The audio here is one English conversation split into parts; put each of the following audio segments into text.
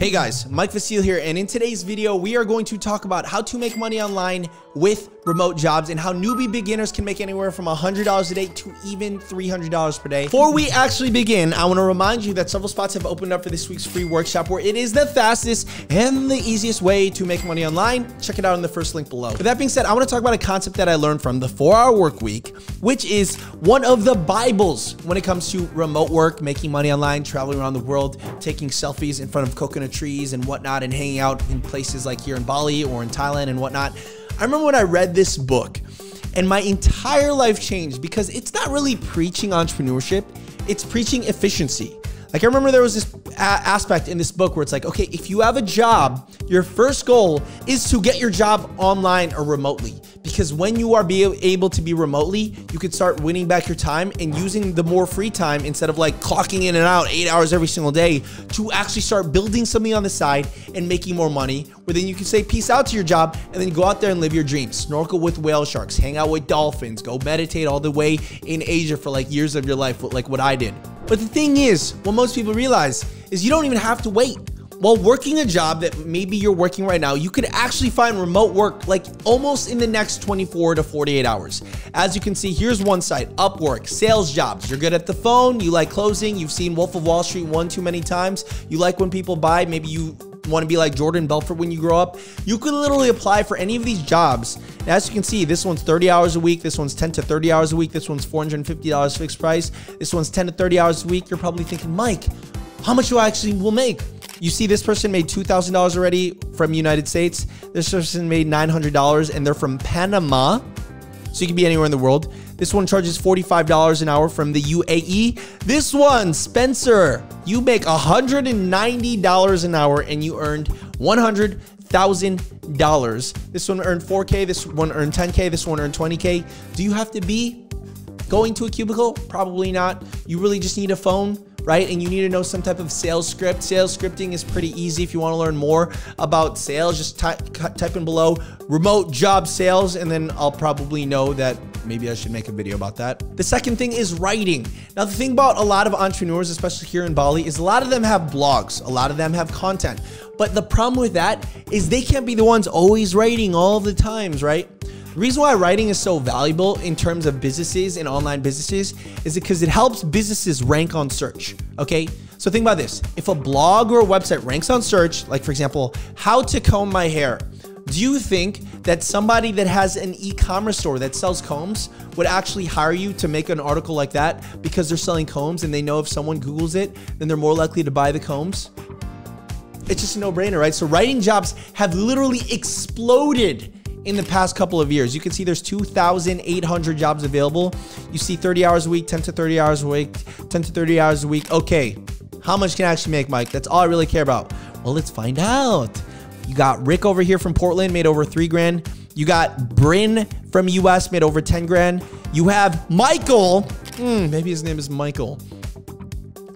Hey guys, Mike Vestil here, and in today's video, we are going to talk about how to make money online with remote jobs and how newbie beginners can make anywhere from $100 a day to even $300 per day. Before we actually begin, I want to remind you that several spots have opened up for this week's free workshop where it is the fastest and the easiest way to make money online. Check it out in the first link below. With that being said, I want to talk about a concept that I learned from the 4-Hour Workweek, which is one of the Bibles when it comes to remote work, making money online, traveling around the world, taking selfies in front of coconut trees and whatnot, and hanging out in places like here in Bali or in Thailand and whatnot. I remember when I read this book and my entire life changed because it's not really preaching entrepreneurship, it's preaching efficiency. Like I remember there was this aspect in this book where it's like, okay, if you have a job, your first goal is to get your job online or remotely. Because when you are able to be remotely, you can start winning back your time and using the more free time instead of like clocking in and out 8 hours every single day to actually start building something on the side and making more money, where then you can say peace out to your job and then go out there and live your dreams. Snorkel with whale sharks, hang out with dolphins, go meditate all the way in Asia for like years of your life, like what I did. But the thing is, what most people realize is you don't even have to wait. While working a job that maybe you're working right now, you could actually find remote work like almost in the next 24 to 48 hours. As you can see, here's one site, Upwork, sales jobs. You're good at the phone, you like closing, you've seen Wolf of Wall Street one too many times, you like when people buy, maybe you want to be like Jordan Belfort when you grow up. You could literally apply for any of these jobs. And as you can see, this one's 30 hours a week, this one's 10 to 30 hours a week, this one's $450 fixed price, this one's 10 to 30 hours a week. You're probably thinking, Mike, how much do I actually will make? You see, this person made $2,000 already from United States. This person made $900 and they're from Panama. So you can be anywhere in the world. This one charges $45 an hour from the UAE. This one, Spencer, you make $190 an hour and you earned $100,000. This one earned 4K, this one earned 10K, this one earned 20K. Do you have to be going to a cubicle? Probably not. You really just need a phone, right? And you need to know some type of sales script. Sales scripting is pretty easy. If you want to learn more about sales, just type in below remote job sales, and then I'll probably know that maybe I should make a video about that. The second thing is writing. Now, the thing about a lot of entrepreneurs, especially here in Bali, is a lot of them have blogs, a lot of them have content. But the problem with that is they can't be the ones always writing all the times, right? The reason why writing is so valuable in terms of businesses and online businesses is because it helps businesses rank on search, okay? So think about this. If a blog or a website ranks on search, like for example, how to comb my hair, do you think that somebody that has an e-commerce store that sells combs would actually hire you to make an article like that because they're selling combs and they know if someone Googles it, then they're more likely to buy the combs? It's just a no-brainer, right? So writing jobs have literally exploded in the past couple of years. You can see there's 2,800 jobs available. You see 30 hours a week, 10 to 30 hours a week, 10 to 30 hours a week. Okay, how much can I actually make, Mike? That's all I really care about. Well, let's find out. You got Rick over here from Portland, made over $3 grand. You got Bryn from US, made over 10 grand. You have Michael, maybe his name is Michael.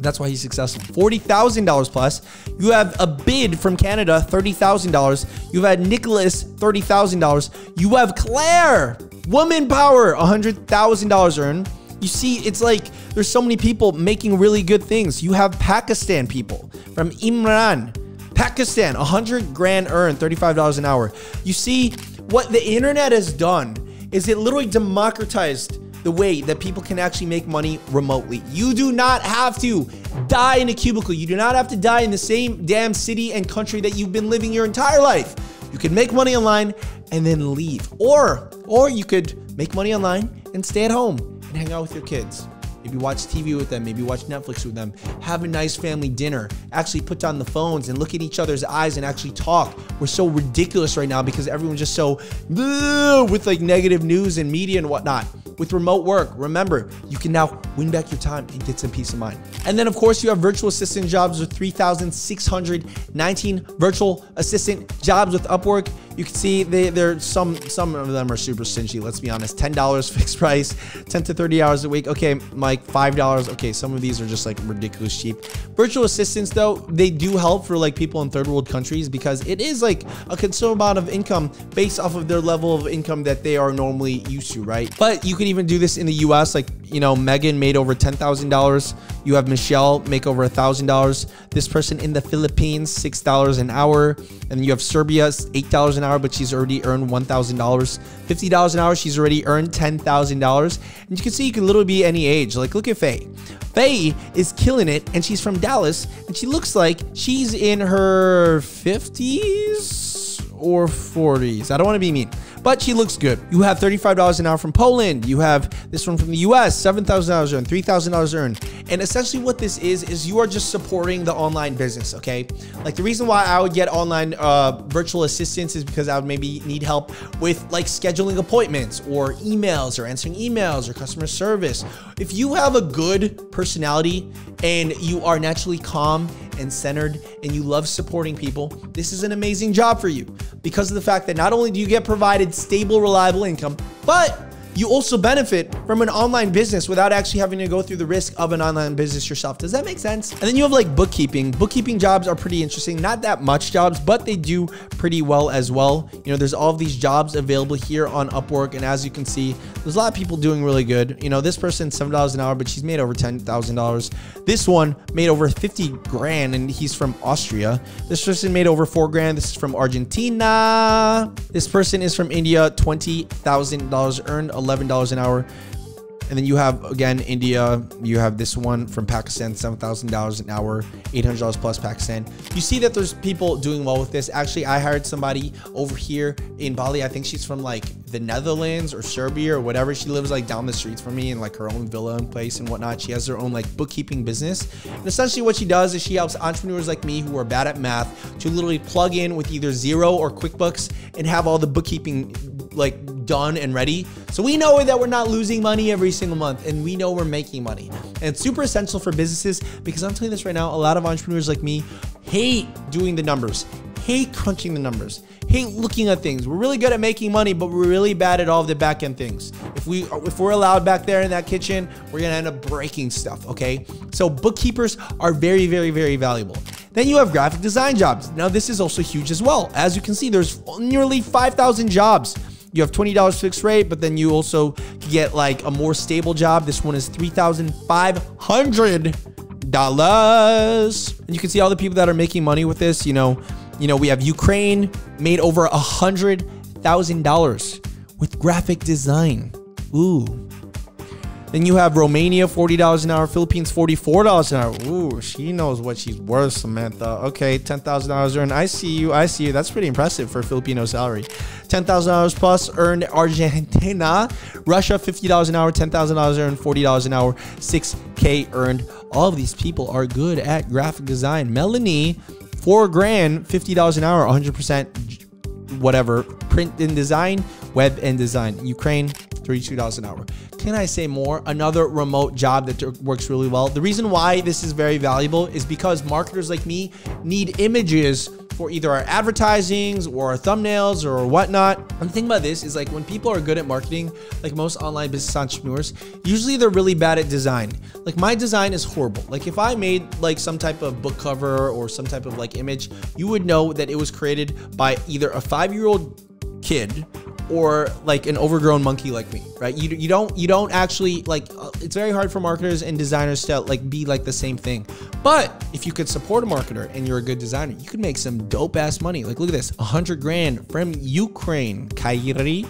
That's why he's successful. $40,000 plus. You have a bid from Canada, $30,000. You've had Nicholas, $30,000. You have Claire, woman power, $100,000 earned. You see, it's like there's so many people making really good things. You have Pakistan people from Imran, Pakistan, $100 grand earned, $35 an hour. You see, what the internet has done is it literally democratized the way that people can actually make money remotely. You do not have to die in a cubicle. You do not have to die in the same damn city and country that you've been living your entire life. You can make money online and then leave. Or you could make money online and stay at home and hang out with your kids. Maybe watch TV with them, maybe watch Netflix with them, have a nice family dinner, actually put down the phones and look at each other's eyes and actually talk. We're so ridiculous right now because everyone's just so with like negative news and media and whatnot. With remote work, remember, you can now win back your time and get some peace of mind. And then of course you have virtual assistant jobs with 3,619 virtual assistant jobs with Upwork. You can see there's some of them are super stingy, let's be honest. $10 fixed price, 10 to 30 hours a week. Okay, Mike, $5. Okay, some of these are just like ridiculous cheap. Virtual assistants though, they do help for like people in third world countries because it is like a considerable amount of income based off of their level of income that they are normally used to, right? But you can even do this in the US, like you know, Megan made over $10,000. You have Michelle make over $1,000. This person in the Philippines, $6 an hour. And you have Serbia, $8 an hour, but she's already earned $1,000. $50 an hour, she's already earned $10,000. And you can see you can literally be any age. Like, look at Faye. Faye is killing it, and she's from Dallas, and she looks like she's in her 50s or 40s. I don't want to be mean, but she looks good. You have $35 an hour from Poland. You have this one from the US, $7,000 earned, $3,000 earned. And essentially what this is you are just supporting the online business, okay? Like the reason why I would get online virtual assistants is because I would maybe need help with like scheduling appointments or emails or answering emails or customer service. If you have a good personality and you are naturally calm and centered and you love supporting people, this is an amazing job for you because of the fact that not only do you get provided stable, reliable income, but you also benefit from an online business without actually having to go through the risk of an online business yourself. Does that make sense? And then you have like bookkeeping. Bookkeeping jobs are pretty interesting. Not that much jobs, but they do pretty well as well. You know, there's all of these jobs available here on Upwork. And as you can see, there's a lot of people doing really good. You know, this person, $7 an hour, but she's made over $10,000. This one made over 50 grand and he's from Austria. This person made over 4 grand. This is from Argentina. This person is from India, $20,000 earned, $11 an hour. And then you have, again, India. You have this one from Pakistan, $7,000 an hour, $800 plus Pakistan. You see that there's people doing well with this. Actually, I hired somebody over here in Bali. I think she's from like the Netherlands or Serbia or whatever. She lives like down the streets from me in like her own villa and place and whatnot. She has her own like bookkeeping business. And essentially what she does is she helps entrepreneurs like me who are bad at math to literally plug in with either Xero or QuickBooks and have all the bookkeeping like done and ready. So we know that we're not losing money every single month and we know we're making money. And it's super essential for businesses because I'm telling you this right now, a lot of entrepreneurs like me hate doing the numbers, hate crunching the numbers, hate looking at things. We're really good at making money, but we're really bad at all of the back end things. If we're allowed back there in that kitchen, we're gonna end up breaking stuff, okay? So bookkeepers are very, very, very valuable. Then you have graphic design jobs. Now this is also huge as well. As you can see, there's nearly 5,000 jobs. You have $20 fixed rate, but then you also get like a more stable job. This one is $3,500. And you can see all the people that are making money with this. You know, we have Ukraine made over $100,000 with graphic design. Ooh. Then you have Romania, $40 an hour. Philippines, $44 an hour. Ooh, she knows what she's worth, Samantha. Okay, $10,000 earned. I see you, I see you. That's pretty impressive for a Filipino salary. $10,000 plus earned Argentina. Russia, $50 an hour. $10,000 earned, $40 an hour. 6K earned. All of these people are good at graphic design. Melanie, 4 grand, $50 an hour, 100% whatever. Print and design, web and design. Ukraine, $32 an hour. Can I say more? Another remote job that works really well. The reason why this is very valuable is because marketers like me need images for either our advertisings or our thumbnails or whatnot. And the thing about this is like when people are good at marketing, like most online business entrepreneurs, usually they're really bad at design. Like my design is horrible. Like if I made like some type of book cover or some type of like image, you would know that it was created by either a 5-year-old kid or like an overgrown monkey like me, right? You don't actually like, it's very hard for marketers and designers to like be like the same thing. But if you could support a marketer and you're a good designer, you could make some dope ass money. Like look at this, 100 grand from Ukraine, Kairi.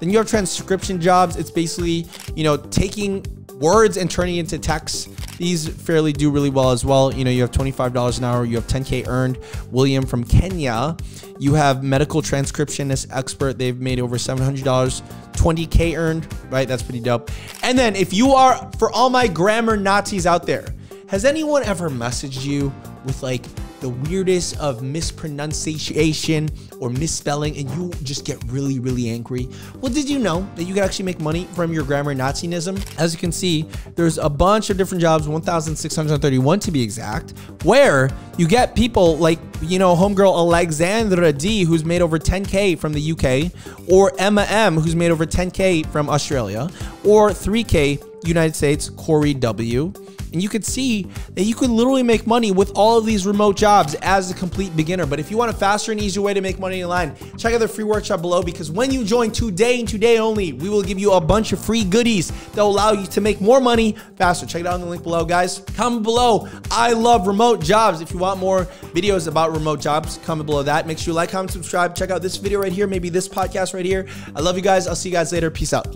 Then you have transcription jobs. It's basically, you know, taking words and turning into text. These fairly do really well as well. You know, you have $25 an hour. You have 10K earned. William from Kenya. You have medical transcriptionist expert. They've made over $700, 20K earned, right? That's pretty dope. And then if you are, for all my grammar Nazis out there, has anyone ever messaged you with like the weirdest of mispronunciation or misspelling and you just get really, really angry? Well, did you know that you can actually make money from your grammar Nazism? As you can see, there's a bunch of different jobs, 1,631 to be exact, where you get people like, you know, homegirl Alexandra D, who's made over 10K from the UK, or Emma M, who's made over 10K from Australia, or 3K United States, Corey W. And you could see that you could literally make money with all of these remote jobs as a complete beginner. But if you want a faster and easier way to make money online, check out the free workshop below, because when you join today and today only, we will give you a bunch of free goodies that will allow you to make more money faster. Check it out in the link below, guys. Comment below, I love remote jobs. If you want more videos about remote jobs, comment below that. Make sure you like, comment, subscribe. Check out this video right here, maybe this podcast right here. I love you guys. I'll see you guys later. Peace out.